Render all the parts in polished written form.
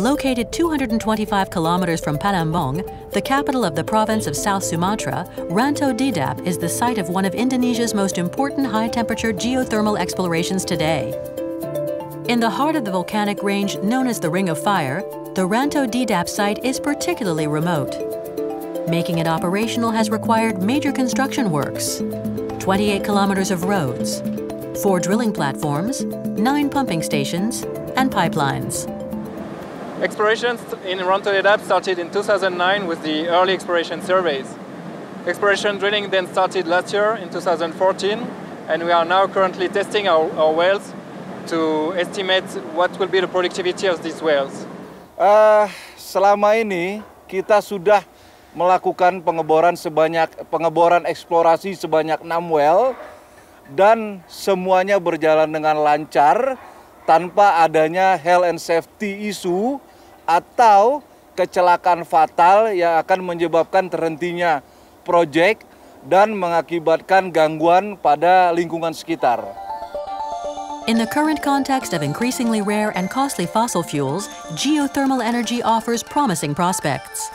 Located 225 kilometers from Palembang, the capital of the province of South Sumatra, Rantau Dedap is the site of one of Indonesia's most important high-temperature geothermal explorations today. In the heart of the volcanic range known as the Ring of Fire, the Rantau Dedap site is particularly remote. Making it operational has required major construction works: 28 kilometers of roads, 4 drilling platforms, 9 pumping stations, and pipelines. Explorations in Rantau Dedap started in 2009 with the early exploration surveys. Exploration drilling then started last year in 2014, and we are now currently testing our wells to estimate what will be the productivity of these wells. Selama ini kita sudah melakukan pengeboran eksplorasi sebanyak 6 well, dan semuanya berjalan dengan lancar tanpa adanya health and safety issue atau kecelakaan fatal yang akan menyebabkan terhentinya proyek dan mengakibatkan gangguan pada lingkungan sekitar. In the current context of increasingly rare and costly fossil fuels, geothermal energy offers promising prospects.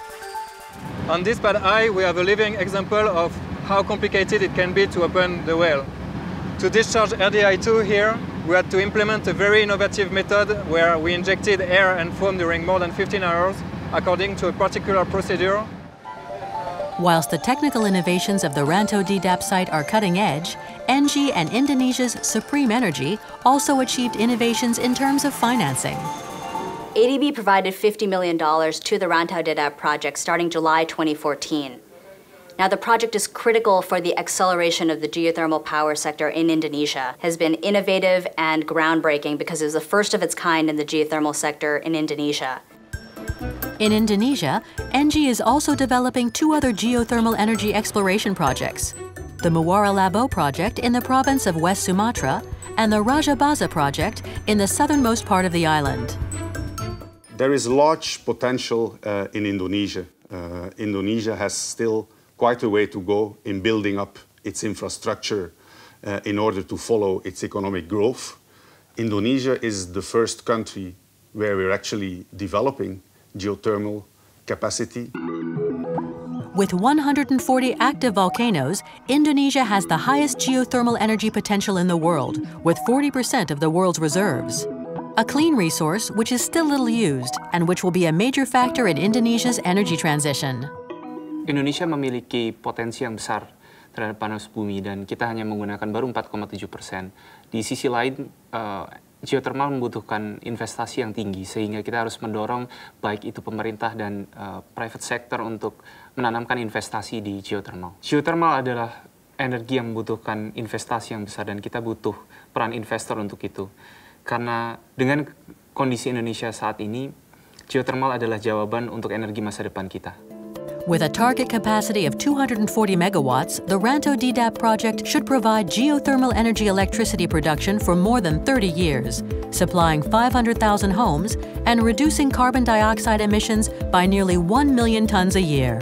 On this pad eye, we have a living example of how complicated it can be to open the well. To discharge RDI2 here, we had to implement a very innovative method where we injected air and foam during more than 15 hours, according to a particular procedure. Whilst the technical innovations of the Rantau Dedap site are cutting edge, ENGIE and Indonesia's Supreme Energy also achieved innovations in terms of financing. ADB provided $50 million to the Rantau Dedap project starting July 2014. Now, the project is critical for the acceleration of the geothermal power sector in Indonesia. It has been innovative and groundbreaking because it was the first of its kind in the geothermal sector in Indonesia. In Indonesia, ENGIE is also developing 2 other geothermal energy exploration projects: the Muaralaboh project in the province of West Sumatra and the Rajabasa project in the southernmost part of the island. There is large potential in Indonesia. Indonesia has still quite a way to go in building up its infrastructure in order to follow its economic growth. Indonesia is the first country where we're actually developing geothermal capacity. With 140 active volcanoes, Indonesia has the highest geothermal energy potential in the world, with 40% of the world's reserves. A clean resource which is still little used and which will be a major factor in Indonesia's energy transition. Indonesia memiliki potensi yang besar terhadap panas bumi dan kita hanya menggunakan baru 4,7%. Di sisi lain, geothermal membutuhkan investasi yang tinggi sehingga kita harus mendorong baik itu pemerintah dan private sector untuk menanamkan investasi di geothermal. Geothermal adalah energi yang membutuhkan investasi yang besar dan kita butuh peran investor untuk itu. Karena dengan kondisi Indonesia saat ini, geothermal adalah jawaban untuk energi masa depan kita. With a target capacity of 240 megawatts, the Rantau Dedap project should provide geothermal energy electricity production for more than 30 years, supplying 500,000 homes and reducing carbon dioxide emissions by nearly 1 million tons a year.